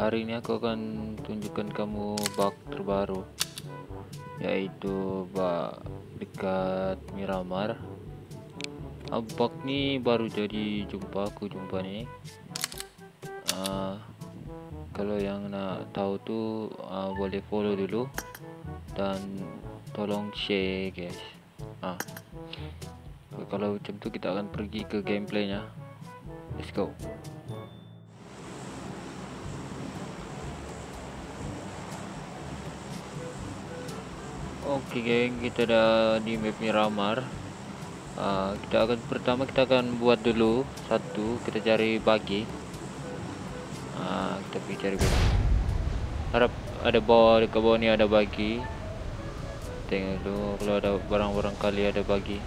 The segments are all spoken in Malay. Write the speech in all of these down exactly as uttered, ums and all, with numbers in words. Hari ini aku akan tunjukkan kamu bug terbaru, yaitu bug dekat Miramar. Uh, bug ini baru jadi jumpa aku jumpa nih. Uh, kalau yang nak tahu tuh uh, boleh follow dulu dan tolong share guys. Uh. Kalau macam tu kita akan pergi ke gameplaynya. Let's go. Oke okay, geng, kita ada di map Miramar. Uh, kita akan pertama kita akan buat dulu satu, kita cari bagi. Uh, kita pergi cari bagi. Harap ada bawah ke bawah ni ada bagi. Tengok dulu kalau ada barang-barang kali ada bagi.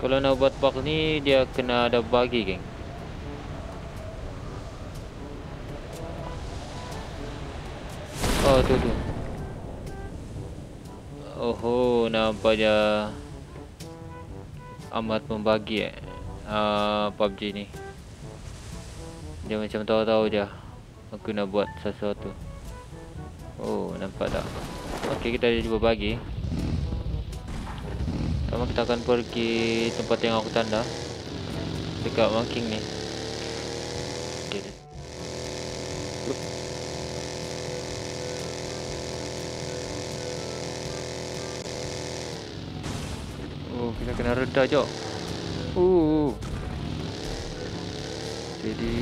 Kalau nak buat bug ni dia kena ada bagi geng. Oh tu tu. Oh, nampaknya amat membagi eh uh, P U B G ni. Dia macam tahu-tahu je aku nak buat sesuatu. Oh, nampak tak? Okey, kita cuba bagi. Pertama kita akan pergi tempat yang aku tanda dekat marking ni. Kita kena reda jauh. Uh. Jadi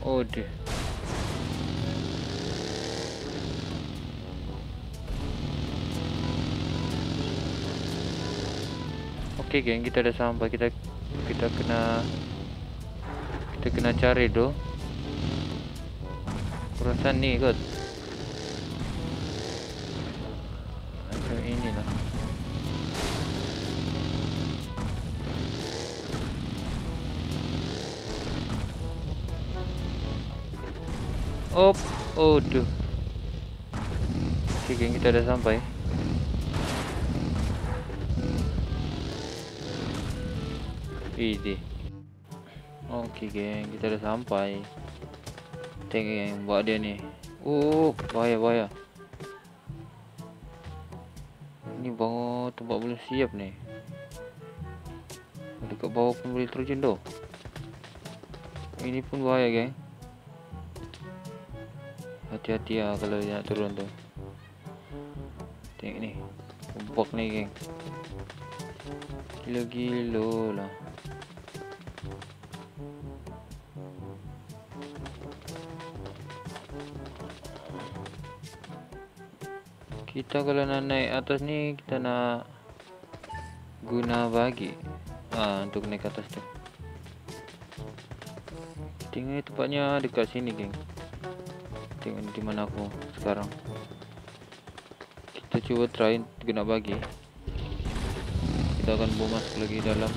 oh deh. Okey geng, kita dah sampai. Kita kita kena kita kena cari tu perasaan ni kot macam inilah. Op, oh duh. Okey geng, kita dah sampai. Ide. Okey geng, kita dah sampai. Tengok yang buat dia ni. Oh, bahaya bahaya. Ini bangun tempat belum siap ni. Dekat bawah pun boleh terjun doh. Ini pun bahaya geng. Hati-hati ah kalau nak turun tu. Tengok ni. Kompak ni geng. Gila-gila lah. Kita kalau nak naik atas ni kita nak guna bagi ah untuk naik atas tu. Tengok ni tempatnya dekat sini geng. Tengok ni di mana aku sekarang. Kita cuba try guna bagi. Kita akan bomas lagi dalam.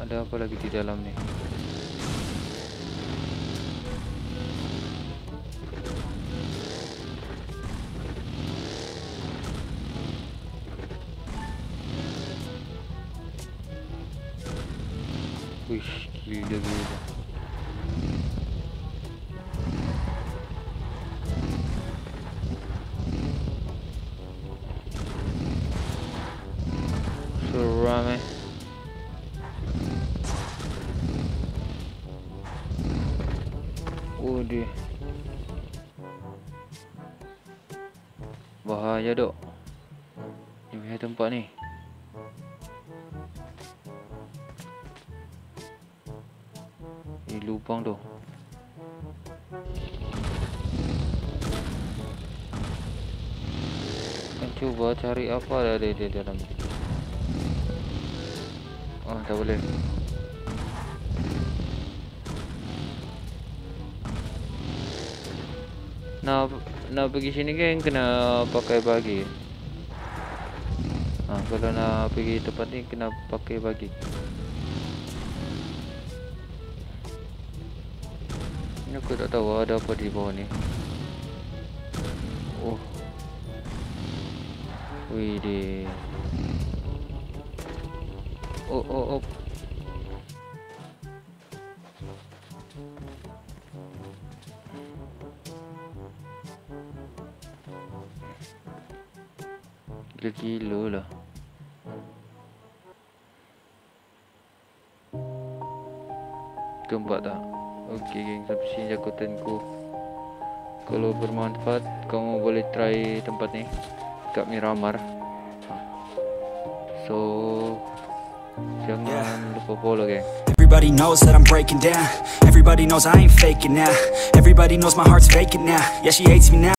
Ada apa lagi di dalam ni? Wish, gila gila. Seramai. Oh dia. Bahaya dok. Di mana tempat ni? Lubang tu. Kan cuba cari apa ada di dalam. Oh, tak boleh. Nah, nak pergi sini geng kena pakai bagi. Ah, kalau nak pergi tempat ni kena pakai bagi. tidak tahu ada apa di bawah nih. Oh, wih deh. Oh oh oh. Gila-gila lah. Gempak tak? Okey geng, sampai sini jakutanku. Kalau bermanfaat, kamu boleh try tempat ni kat Miramar. So jangan lupa follow geng. Everybody knows that I'm breaking down. Everybody knows I ain't faking now. Everybody knows my heart's faking now. Yeah, she hates me now.